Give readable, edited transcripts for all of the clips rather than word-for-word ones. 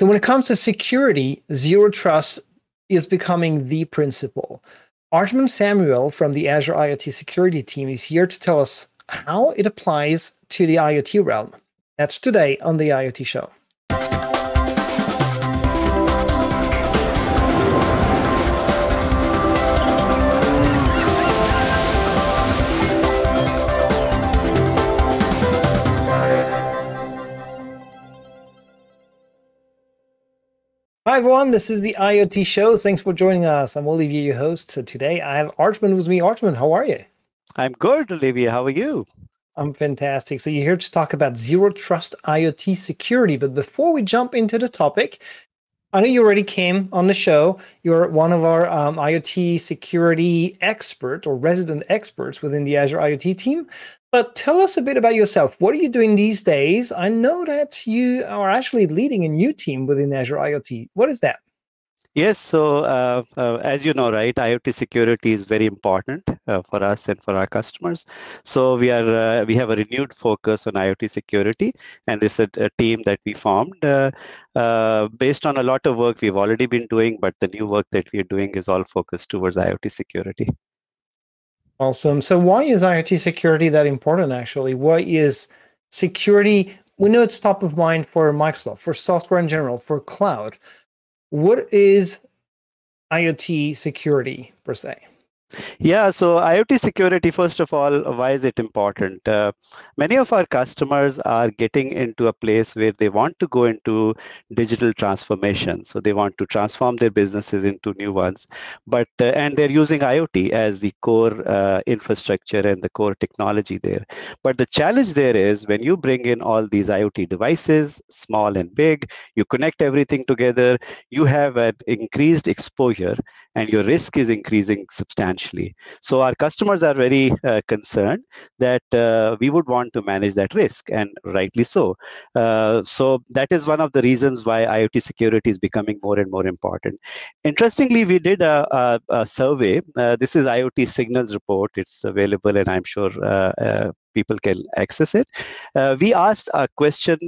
So when it comes to security, Zero Trust is becoming the principle. Arjun Samuel from the Azure IoT security team is here to tell us how it applies to the IoT realm. That's today on the IoT Show. Hi everyone, this is the IoT Show. Thanks for joining us. I'm Olivier, your host. So today I have Archman with me. Archman, how are you? I'm good, Olivier. How are you? I'm fantastic. So you're here to talk about Zero Trust IoT security. But before we jump into the topic, I know you already came on the show. You're one of our IoT security expert or resident experts within the Azure IoT team. But tell us a bit about yourself. What are you doing these days? I know that you are actually leading a new team within Azure IoT. What is that? Yes. So as you know, right, IoT security is very important for us and for our customers. So we have a renewed focus on IoT security, and this is a team that we formed based on a lot of work we've already been doing, but the new work that we're doing is all focused towards IoT security. Awesome. So why is IoT security that important, actually? Why is security? We know it's top of mind for Microsoft, for software in general, for cloud. What is IoT security, per se? Yeah, so IoT security, first of all, why is it important? Many of our customers are getting into a place where they want to go into digital transformation. So they want to transform their businesses into new ones, but and they're using IoT as the core infrastructure and the core technology there. But the challenge there is when you bring in all these IoT devices, small and big, you connect everything together, you have an increased exposure and your risk is increasing substantially. So our customers are very concerned that we would want to manage that risk, and rightly so. So that is one of the reasons why IoT security is becoming more and more important. Interestingly, we did a survey. This is IoT Signals report. It's available, and I'm sure people can access it. We asked a question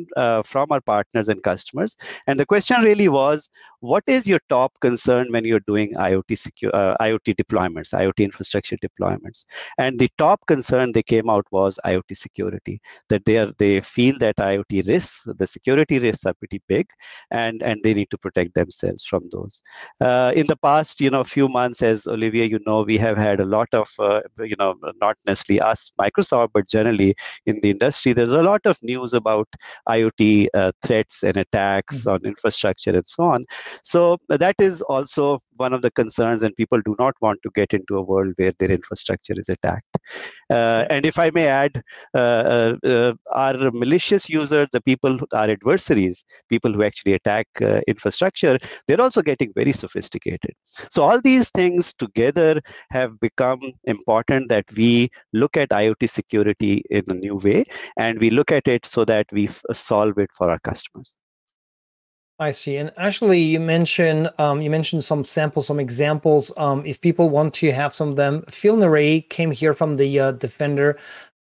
from our partners and customers, and the question really was, what is your top concern when you're doing IoT deployments, IoT infrastructure deployments? And the top concern they came out was IoT security, that they feel that IoT risks, the security risks are pretty big, and they need to protect themselves from those. In the past, few months, as Olivier, we have had a lot of, not necessarily us, Microsoft, but generally in the industry, there's a lot of news about IoT threats and attacks on infrastructure and so on. So that is also one of the concerns, and people do not want to get into a world where their infrastructure is attacked. And if I may add, our malicious users, the people, our adversaries, people who actually attack infrastructure, they're also getting very sophisticated. So all these things together have become important, that we look at IoT security in a new way, and we look at it so that we solve it for our customers. I see. And actually, you mentioned some samples, some examples. If people want to have some of them, Phil Nare came here from the Azure Defender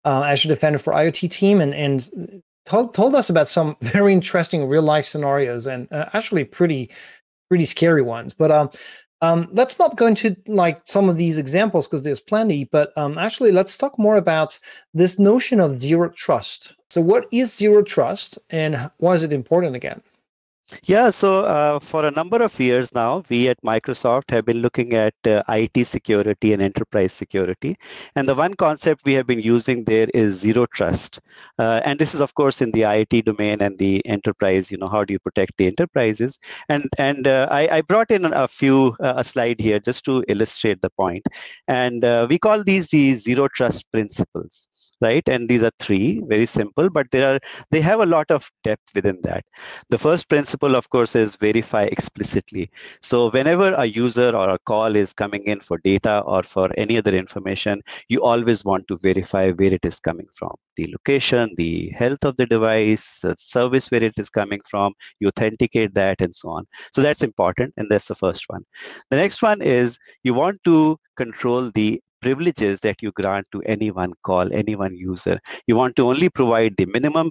for IoT team, and told us about some very interesting real life scenarios, and actually pretty scary ones. But let's not go into like some of these examples because there's plenty. But actually, let's talk more about this notion of Zero Trust. So, what is Zero Trust, and why is it important again? Yeah, so for a number of years now, we at Microsoft have been looking at IT security and enterprise security. And the one concept we have been using there is Zero Trust. And this is, of course, in the IT domain and the enterprise, how do you protect the enterprises? And I brought in a slide here just to illustrate the point. And we call these the Zero Trust principles. Right, and these are three, very simple, but they have a lot of depth within that. The first principle, of course, is verify explicitly. So whenever a user or a call is coming in for data or for any other information, you always want to verify where it is coming from. The location, the health of the device, the service where it is coming from, you authenticate that and so on. So that's important, and that's the first one. The next one is you want to control the privileges that you grant to any one call, any one user. You want to only provide the minimum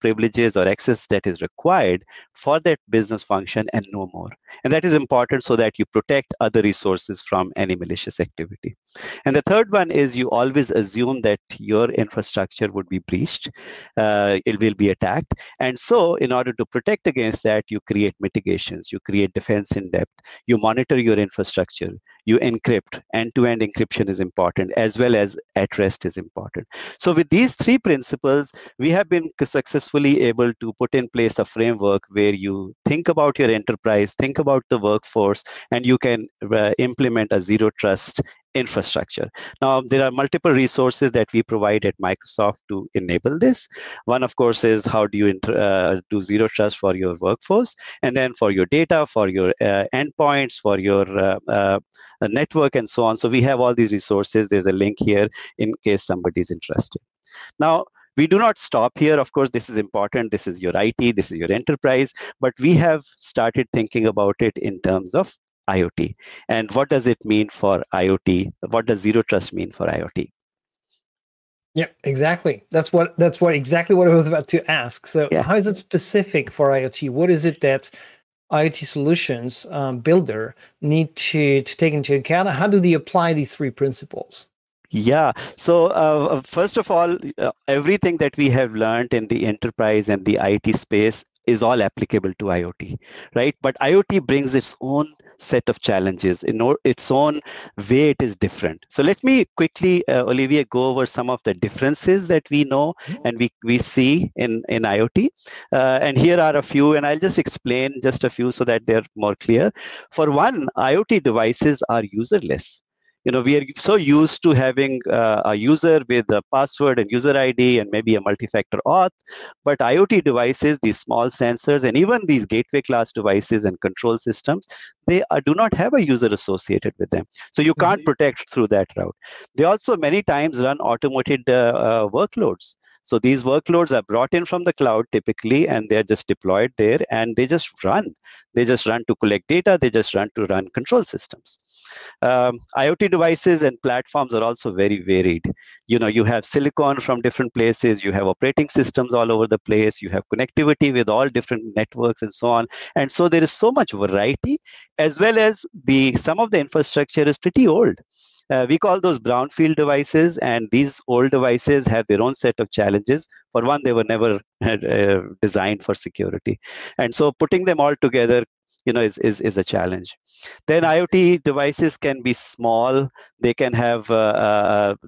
privileges or access that is required for that business function and no more. And that is important so that you protect other resources from any malicious activity. And the third one is you always assume that your infrastructure would be breached. It will be attacked. And so in order to protect against that, you create mitigations, you create defense in depth, you monitor your infrastructure, you encrypt. End-to-end encryption is important, as well as at rest is important. So with these three principles, we have been successfully able to put in place a framework where you think about your enterprise, think about the workforce, and you can implement a zero trust infrastructure. Now, there are multiple resources that we provide at Microsoft to enable this. One, of course, is how do you do zero trust for your workforce, and then for your data, for your endpoints, for your network, and so on. So we have all these resources. There's a link here in case somebody is interested. Now, we do not stop here. Of course, this is important. This is your IT, this is your enterprise, but we have started thinking about it in terms of IoT. And what does it mean for IoT? What does zero trust mean for IoT? Yeah, exactly. That's exactly what I was about to ask. So yeah. How is it specific for IoT? What is it that IoT solutions builder need to take into account? How do they apply these three principles? Yeah. So first of all, everything that we have learned in the enterprise and the IT space is all applicable to IoT, right? But IoT brings its own set of challenges, in its own way it is different. So let me quickly, Olivier, go over some of the differences that we know and we see in IoT. And here are a few, and I'll just explain just a few so that they're more clear. For one, IoT devices are userless. You know, we are so used to having a user with a password and user ID and maybe a multi-factor auth, but IoT devices, these small sensors, and even these gateway class devices and control systems, they do not have a user associated with them. So you can't protect through that route. They also many times run automated workloads. So these workloads are brought in from the cloud typically, and they're just deployed there, and they just run. They just run to collect data. They just run to run control systems. IoT devices and platforms are also very varied. You know, you have silicon from different places. You have operating systems all over the place. You have connectivity with all different networks and so on. And so there is so much variety, as well as some of the infrastructure is pretty old. We call those brownfield devices, and these old devices have their own set of challenges. For one, they were never designed for security. And so putting them all together, you know, is a challenge. Then IoT devices can be small. They can have,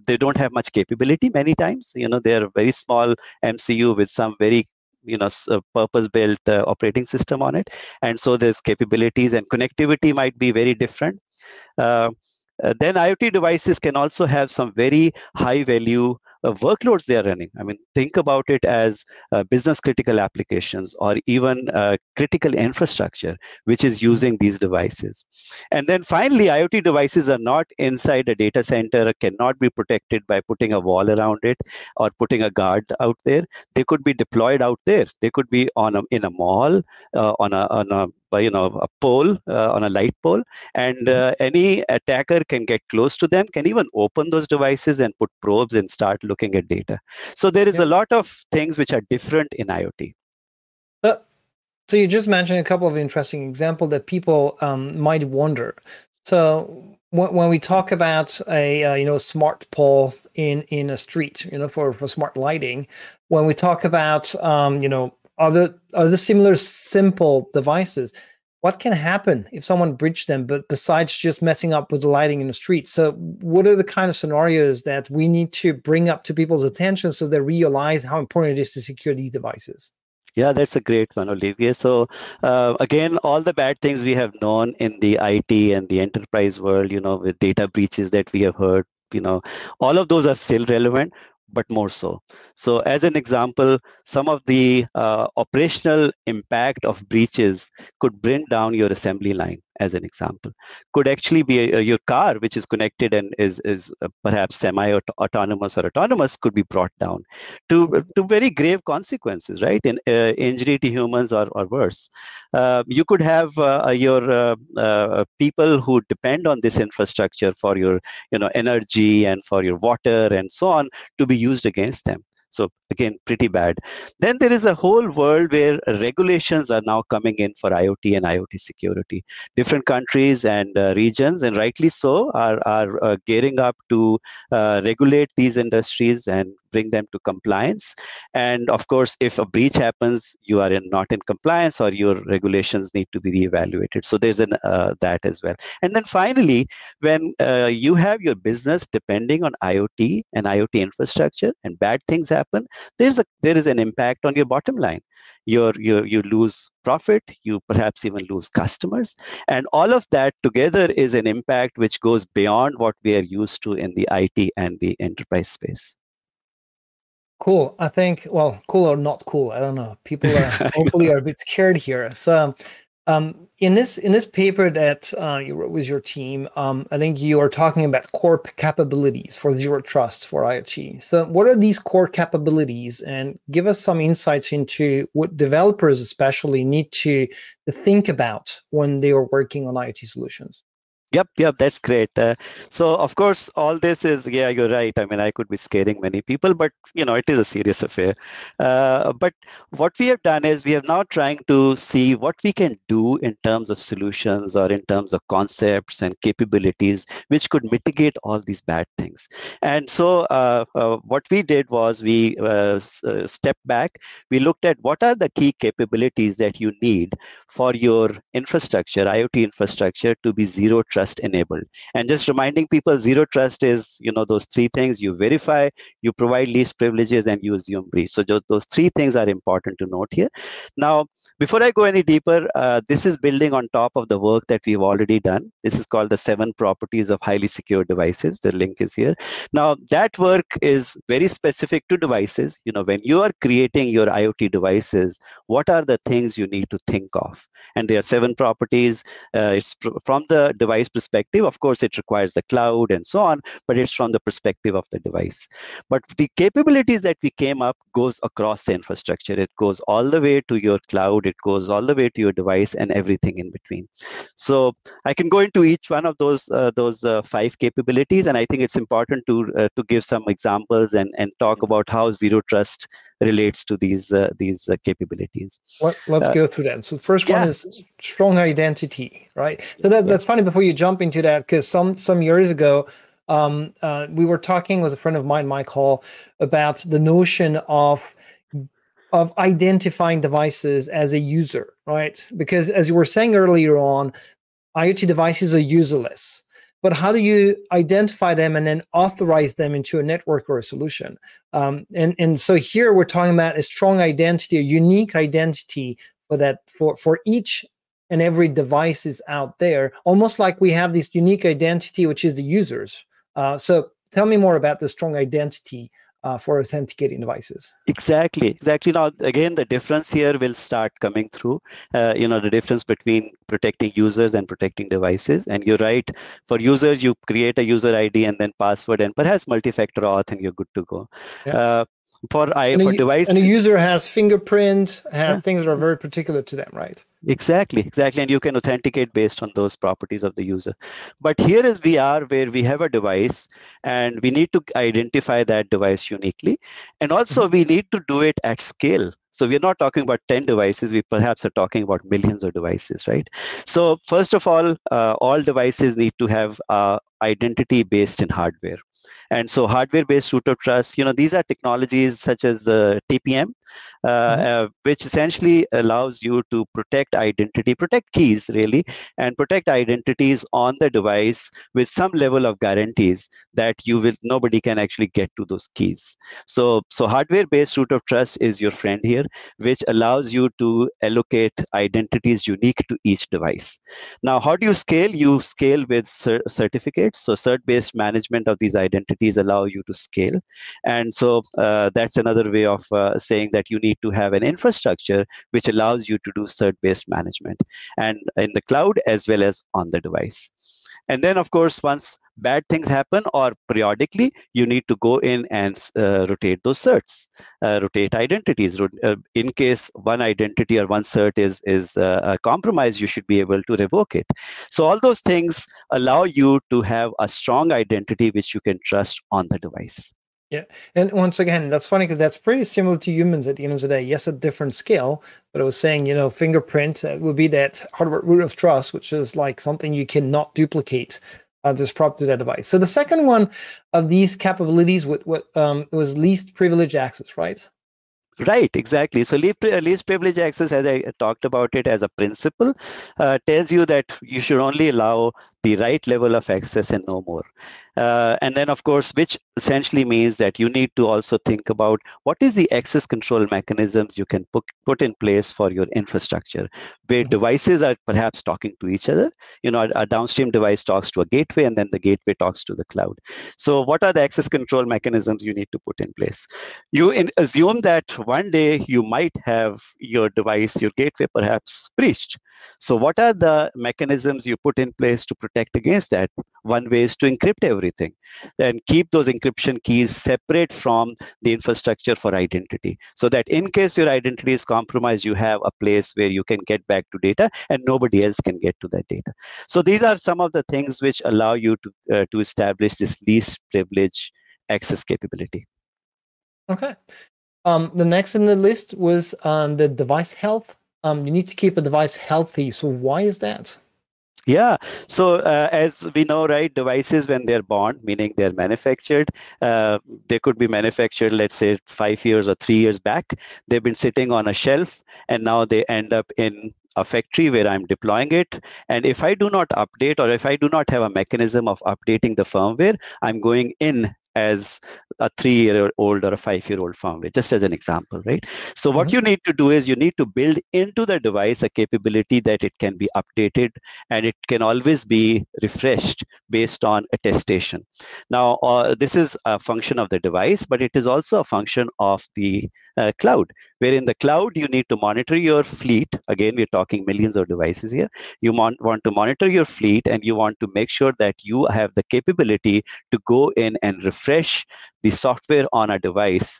they don't have much capability many times. You know, they're a very small MCU with some very, you know, purpose-built operating system on it. And so there's capabilities and connectivity might be very different. Then IoT devices can also have some very high-value workloads they are running. I mean, think about it as business-critical applications or even critical infrastructure, which is using these devices. And then finally, IoT devices are not inside a data center, cannot be protected by putting a wall around it or putting a guard out there. They could be deployed out there. They could be in a mall, on a pole, on a light pole, and any attacker can get close to them, can even open those devices and put probes and start looking at data. So there is a lot of things which are different in IoT. So you just mentioned a couple of interesting examples that people might wonder. So when we talk about a smart pole in a street, for smart lighting, when we talk about other similar simple devices, what can happen if someone breaches them, but besides just messing up with the lighting in the street? So what are the kind of scenarios that we need to bring up to people's attention so they realize how important it is to secure these devices? Yeah, that's a great one, Olivier. So again, all the bad things we have known in the IT and the enterprise world, with data breaches that we have heard, all of those are still relevant, but more so. So as an example, some of the operational impact of breaches could bring down your assembly line. as an example, could actually be your car, which is connected and is perhaps semi-autonomous or autonomous, could be brought down to very grave consequences, right? In injury to humans or worse. You could have your people who depend on this infrastructure for your energy and for your water and so on to be used against them. So again, pretty bad. Then there is a whole world where regulations are now coming in for IoT and IoT security. Different countries and regions, and rightly so, are gearing up to regulate these industries and bring them to compliance. And of course, if a breach happens, you are not in compliance, or your regulations need to be reevaluated. So there's that as well. And then finally, when you have your business depending on IoT and IoT infrastructure, and bad things happen, there is an impact on your bottom line. You lose profit, you perhaps even lose customers, and all of that together is an impact which goes beyond what we are used to in the IT and the enterprise space. Cool. I think, well, cool or not cool, I don't know. People are hopefully are a bit scared here. So in this paper that you wrote with your team, I think you are talking about core capabilities for Zero Trust for IoT. So what are these core capabilities? And give us some insights into what developers especially need to think about when they are working on IoT solutions. Yep, that's great. So of course, all this is, yeah, you're right. I mean, I could be scaring many people, but it is a serious affair. But what we have done is we are now trying to see what we can do in terms of solutions or in terms of concepts and capabilities, which could mitigate all these bad things. And so what we did was we stepped back. We looked at what are the key capabilities that you need for your infrastructure, IoT infrastructure, to be Zero Trust enabled. And just reminding people, Zero Trust is, those three things: you verify, you provide least privileges, and you assume breach. So those three things are important to note here. Now, before I go any deeper, this is building on top of the work that we've already done. This is called the 7 properties of highly secure devices. The link is here. Now, that work is very specific to devices. When you are creating your IoT devices, what are the things you need to think of? And there are 7 properties. It's from the device perspective. Of course, it requires the cloud and so on, but it's from the perspective of the device. But the capabilities that we came up goes across the infrastructure. It goes all the way to your cloud. It goes all the way to your device and everything in between. So I can go into each one of those 5 capabilities, and I think it's important to give some examples and talk about how Zero Trust relates to these capabilities. Let's go through them. So the first one is strong identity, right? So that's funny before you jump into that, because some years ago, we were talking with a friend of mine, Mike Hall, about the notion of identifying devices as a user, right? Because as you were saying earlier on, IoT devices are userless, but how do you identify them and then authorize them into a network or a solution? And so here we're talking about a strong identity, a unique identity for each and every device is out there, almost like we have this unique identity, which is the users. So tell me more about the strong identity for authenticating devices. Exactly. Now, again, the difference here will start coming through, the difference between protecting users and protecting devices. And you're right, for users, you create a user ID and then password and perhaps multi-factor auth, and you're good to go. Yeah. For devices. And a user has fingerprint, and things that are very particular to them, right? Exactly. And you can authenticate based on those properties of the user. But here is where we have a device, and we need to identify that device uniquely. And also we need to do it at scale. So we're not talking about 10 devices, we perhaps are talking about millions of devices, right? So first of all devices need to have identity based in hardware. And so hardware-based root of trust, these are technologies such as the TPM, which essentially allows you to protect keys really, and protect identities on the device with some level of guarantees that nobody can actually get to those keys. So hardware-based root of trust is your friend here, which allows you to allocate identities unique to each device. Now, how do you scale? You scale with certificates, so cert-based management of these identities capacities allow you to scale. And so that's another way of saying that you need to have an infrastructure which allows you to do cert-based management, and in the cloud as well as on the device. And then, of course, once bad things happen or periodically, you need to go in and rotate those certs, rotate identities. In case one identity or one cert is compromised, you should be able to revoke it. So all those things allow you to have a strong identity which you can trust on the device. Yeah. And once again, that's funny because that's pretty similar to humans at the end of the day. Yes, a different scale, but I was saying, you know, fingerprint would be that hardware root of trust, which is like something you cannot duplicate. This prop to that device. So the second one of these capabilities was least privilege access, right? Right, exactly. So least privilege access, as I talked about it as a principle, tells you that you should only allow the right level of access and no more. And then, of course, which essentially means that you need to also think about what is the access control mechanisms you can put in place for your infrastructure, where devices are perhaps talking to each other. You know, a downstream device talks to a gateway, and then the gateway talks to the cloud. So what are the access control mechanisms you need to put in place? You assume that one day you might have your device, your gateway perhaps breached. So what are the mechanisms you put in place to protect against that? One way is to encrypt everything and keep those encryption keys separate from the infrastructure for identity, so that in case your identity is compromised, you have a place where you can get back to data and nobody else can get to that data. So these are some of the things which allow you to establish this least privilege access capability. Okay. The next in the list was the device health. You need to keep a device healthy. So why is that? Yeah. So as we know, right, devices, when they're born, meaning they're manufactured, they could be manufactured, let's say 5 years or 3 years back. They've been sitting on a shelf, and now they end up in a factory where I'm deploying it. And if I do not update, or if I do not have a mechanism of updating the firmware, I'm going in as a 3-year-old or a 5-year-old firmware, just as an example, right? So what you need to do is you need to build into the device a capability that it can be updated and it can always be refreshed based on attestation. Now, this is a function of the device, but it is also a function of the cloud, where in the cloud, you need to monitor your fleet. Again, we're talking millions of devices here. You want to monitor your fleet, and you want to make sure that you have the capability to go in and refresh the software on a device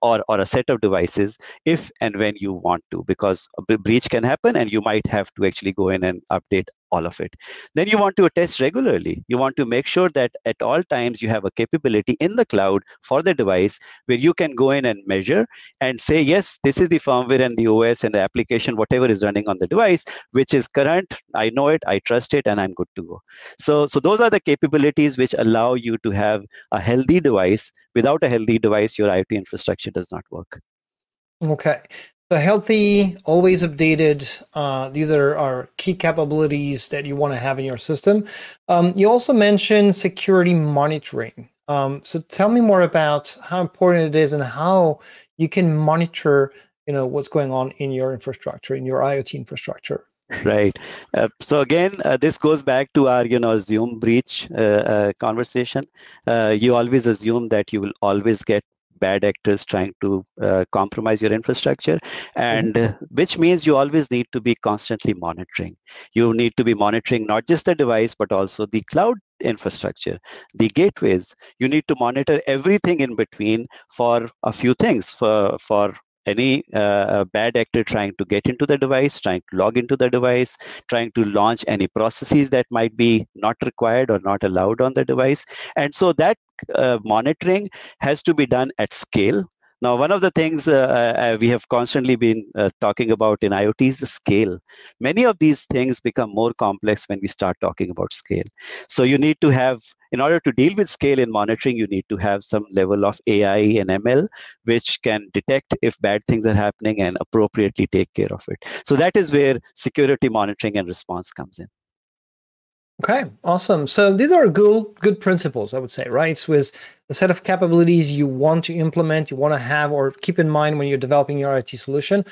or a set of devices if and when you want to, because a breach can happen and you might have to actually go in and update all of it. Then you want to attest regularly. You want to make sure that at all times you have a capability in the cloud for the device where you can go in and measure and say, yes, this is the firmware and the OS and the application, whatever is running on the device, which is current. I know it, I trust it, and I'm good to go. So those are the capabilities which allow you to have a healthy device. Without a healthy device, your IoT infrastructure does not work. Okay. So healthy, always updated, these are key capabilities that you want to have in your system. You also mentioned security monitoring. So tell me more about how important it is and how you can monitor, you know, what's going on in your infrastructure, in your IoT infrastructure. Right. So again, this goes back to our, you know, assume breach conversation. You always assume that you will always get bad actors trying to compromise your infrastructure, and which means you always need to be constantly monitoring. You need to be monitoring not just the device, but also the cloud infrastructure, the gateways. You need to monitor everything in between for a few things, for any bad actor trying to get into the device, trying to log into the device, trying to launch any processes that might be not required or not allowed on the device. And so that monitoring has to be done at scale. Now, one of the things we have constantly been talking about in IoT is the scale. Many of these things become more complex when we start talking about scale. So you need to have, in order to deal with scale in monitoring, you need to have some level of AI and ML, which can detect if bad things are happening and appropriately take care of it. So that is where security monitoring and response comes in. Okay, awesome. So these are good principles, I would say, right? So with a set of capabilities you want to implement, you want to have or keep in mind when you're developing your IT solution.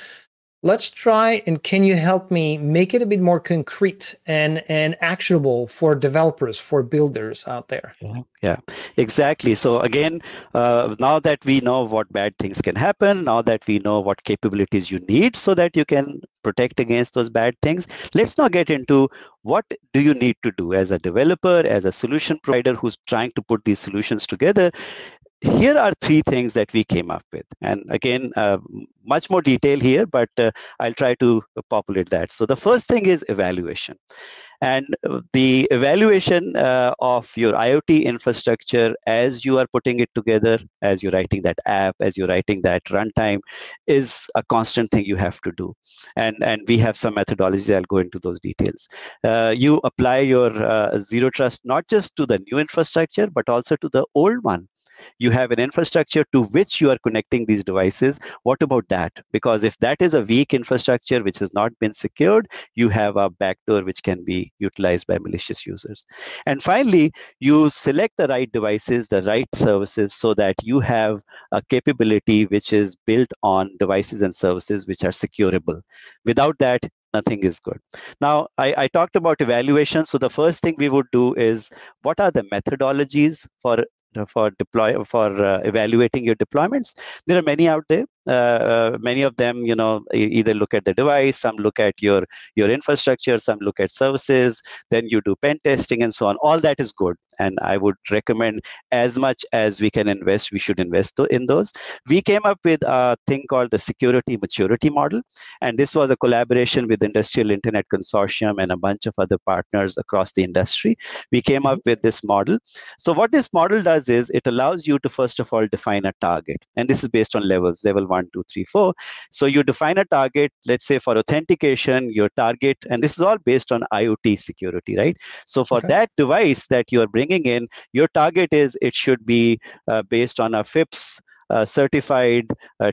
let's try, and can you help me make it a bit more concrete and actionable for developers, for builders out there? Yeah, exactly. So again, now that we know what bad things can happen, now that we know what capabilities you need so that you can protect against those bad things, let's now get into what do you need to do as a developer, as a solution provider who's trying to put these solutions together. Here are three things that we came up with. And again, much more detail here, but I'll try to populate that. So the first thing is evaluation. And the evaluation of your IoT infrastructure as you are putting it together, as you're writing that app, as you're writing that runtime, is a constant thing you have to do. And we have some methodologies. I'll go into those details. You apply your Zero Trust not just to the new infrastructure, but also to the old one. You have an infrastructure to which you are connecting these devices. What about that? Because if that is a weak infrastructure which has not been secured, you have a backdoor which can be utilized by malicious users. And finally, you select the right devices, the right services, so that you have a capability which is built on devices and services which are securable. Without that, nothing is good. Now, I talked about evaluation. So the first thing we would do is, what are the methodologies for evaluating your deployments? There are many out there. Many of them, you know, either look at the device, some look at your infrastructure, some look at services, then you do pen testing and so on. All that is good. And I would recommend as much as we can invest, we should invest in those. We came up with a thing called the security maturity model. And this was a collaboration with Industrial Internet Consortium and a bunch of other partners across the industry. We came up with this model. So what this model does is it allows you to, first of all, define a target. And this is based on levels, level 1, 2, 3, 4. So you define a target, let's say for authentication, your target, and this is all based on IoT security, right? So for that device that you are bringing in, your target is it should be based on a FIPS certified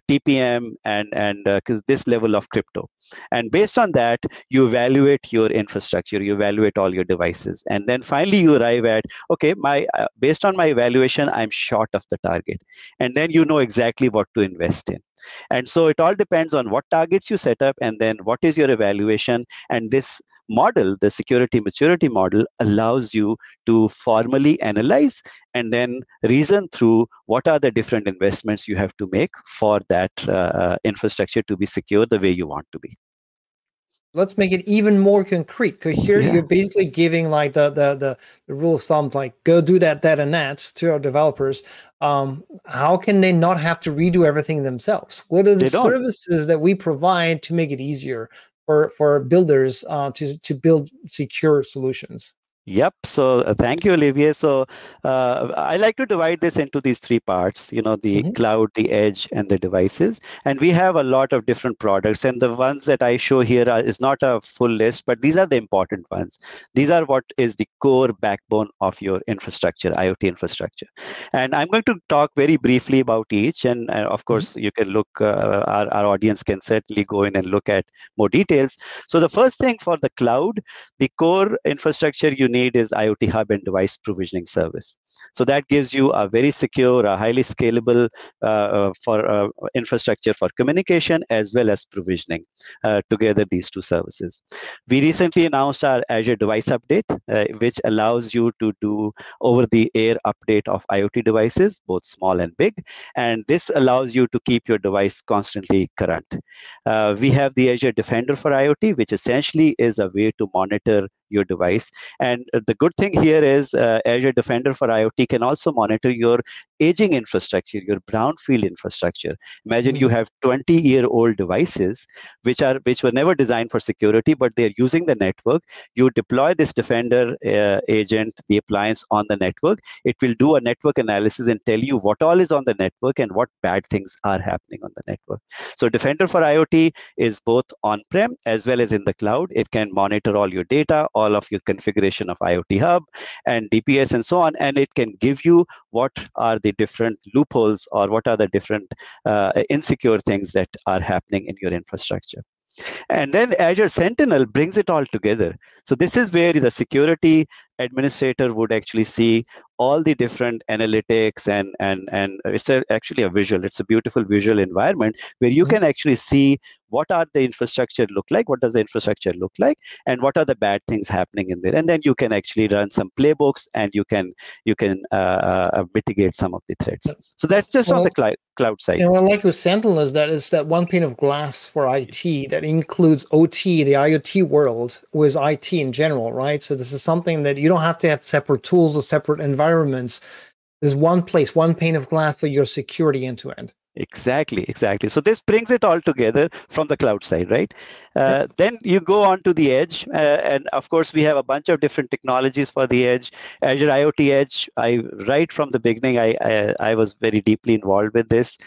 TPM and this level of crypto. And based on that, you evaluate your infrastructure, you evaluate all your devices. And then finally, you arrive at, okay, based on my evaluation, I'm short of the target. And then you know exactly what to invest in. And so it all depends on what targets you set up and then what is your evaluation. And this model, the security maturity model, allows you to formally analyze and then reason through what are the different investments you have to make for that infrastructure to be secure the way you want to be. Let's make it even more concrete, because here you're basically giving like the rule of thumb, like go do that and that to our developers. How can they not have to redo everything themselves? What are the services that we provide to make it easier for builders to build secure solutions? Yep. So thank you, Olivier. So I like to divide this into these three parts, you know, the cloud, the edge, and the devices. And we have a lot of different products. And the ones that I show here is not a full list, but these are the important ones. These are what is the core backbone of your infrastructure, IoT infrastructure. And I'm going to talk very briefly about each. And of course, you can look, our audience can certainly go in and look at more details. So the first thing for the cloud, the core infrastructure you need is IoT Hub and Device Provisioning Service. So that gives you a very secure, a highly scalable infrastructure for communication as well as provisioning. Together, these two services. We recently announced our Azure Device Update, which allows you to do over-the-air update of IoT devices, both small and big. And this allows you to keep your device constantly current. We have the Azure Defender for IoT, which essentially is a way to monitor your device. And the good thing here is Azure Defender for IoT can also monitor your aging infrastructure, your brownfield infrastructure. Imagine you have 20-year-old devices which were never designed for security, but they're using the network. You deploy this Defender agent, the appliance, on the network. It will do a network analysis and tell you what all is on the network and what bad things are happening on the network. So Defender for IoT is both on-prem as well as in the cloud. It can monitor all your data, all of your configuration of IoT Hub and DPS and so on, and it can give you what are the different loopholes or what are the different insecure things that are happening in your infrastructure. And then Azure Sentinel brings it all together. So this is where the security administrator would actually see all the different analytics and it's actually a visual. It's a beautiful visual environment where you can actually see what are the infrastructure look like, what does the infrastructure look like, and what are the bad things happening in there. And then you can actually run some playbooks and you can mitigate some of the threats. So that's just on the cloud side. And what I like with Sentinel is that it's that one pane of glass for IT that includes OT, the IoT world, with IT in general, right? So this is something that you don't have to have separate tools or separate environments. There's one place, one pane of glass for your security end-to-end. Exactly. So this brings it all together from the cloud side, right? Then you go on to the edge. And of course, we have a bunch of different technologies for the edge. Azure IoT Edge, right from the beginning, I was very deeply involved with this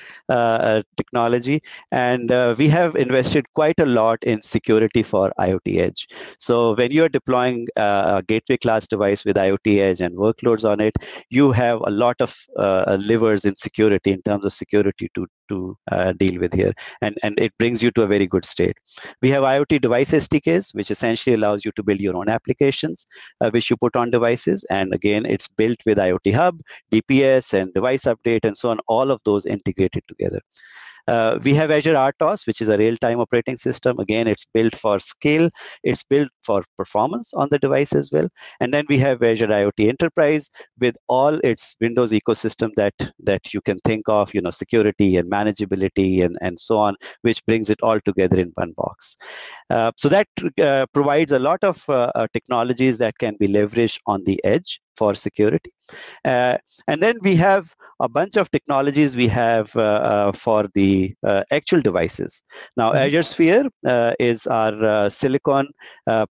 technology. And we have invested quite a lot in security for IoT Edge. So when you're deploying a gateway class device with IoT Edge and workloads on it, you have a lot of levers in security, in terms of security to deal with here, and it brings you to a very good state. We have IoT device SDKs, which essentially allows you to build your own applications, which you put on devices. And again, it's built with IoT Hub, DPS, and Device Update, and so on, all of those integrated together. We have Azure RTOS, which is a real-time operating system. Again, it's built for scale. It's built for performance on the device as well. And then we have Azure IoT Enterprise with all its Windows ecosystem that you can think of, you know, security and manageability and so on, which brings it all together in one box. So that provides a lot of technologies that can be leveraged on the edge for security. And then we have a bunch of technologies we have for the actual devices. Now, Azure Sphere is our silicon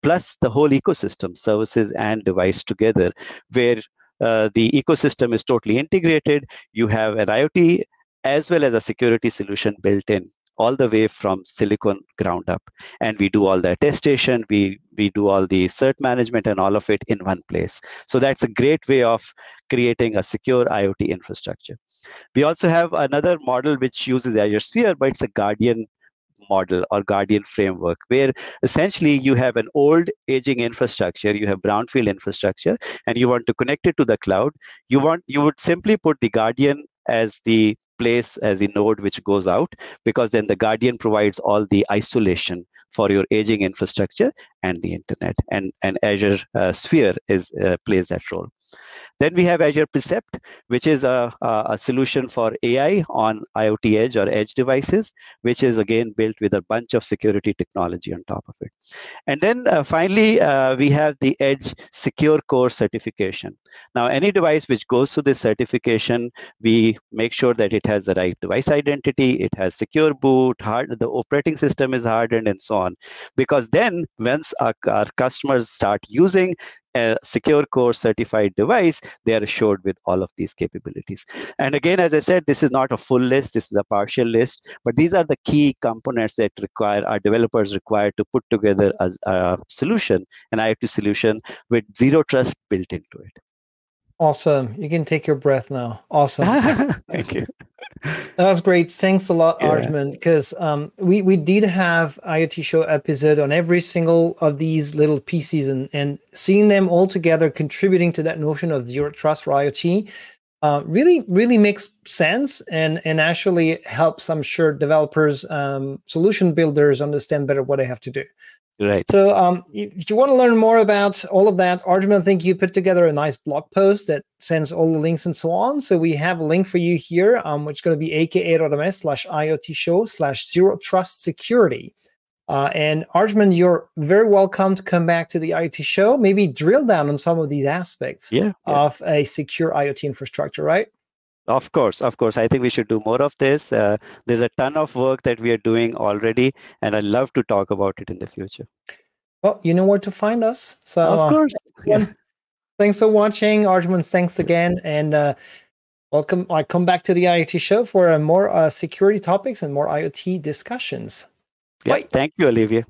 plus the whole ecosystem, services and device together, where the ecosystem is totally integrated. You have an IoT as well as a security solution built in, all the way from silicon ground up. And we do all the attestation, we do all the cert management and all of it in one place. So that's a great way of creating a secure IoT infrastructure. We also have another model which uses Azure Sphere, but it's a Guardian model or Guardian framework, where essentially you have an old aging infrastructure, you have brownfield infrastructure, and you want to connect it to the cloud. You would simply put the Guardian as the place, as the node which goes out, because then the Guardian provides all the isolation for your aging infrastructure and the internet, and Azure Sphere plays that role. Then we have Azure Precept, which is a solution for AI on IoT Edge or Edge devices, which is again built with a bunch of security technology on top of it. And then finally, we have the Edge Secure Core Certification. Now, any device which goes through this certification, we make sure that it has the right device identity, it has secure boot, the operating system is hardened, and so on. Because then, once our customers start using a secure core certified device, they are assured with all of these capabilities. And again, as I said, this is not a full list, this is a partial list, but these are the key components that our developers require to put together a solution, an IoT solution with Zero Trust built into it. Awesome. You can take your breath now. Awesome. Thank you. That was great. Thanks a lot, Arjun, because we did have IoT Show episode on every single of these little pieces, and seeing them all together contributing to that notion of Zero Trust for IoT really, really makes sense, and actually helps, I'm sure, developers, solution builders understand better what they have to do. Right. So if you want to learn more about all of that, Arjun, I think you put together a nice blog post that sends all the links and so on. So we have a link for you here, which is going to be aka.ms/IoT Show/Zero Trust Security. And Arjun, you're very welcome to come back to the IoT Show, maybe drill down on some of these aspects of a secure IoT infrastructure, right? Of course. I think we should do more of this. There's a ton of work that we are doing already, and I'd love to talk about it in the future. Well, you know where to find us. So, of course. Thanks for watching, Arjun. Thanks again, and welcome. I come back to the IoT Show for more security topics and more IoT discussions. Yeah, thank you, Olivier.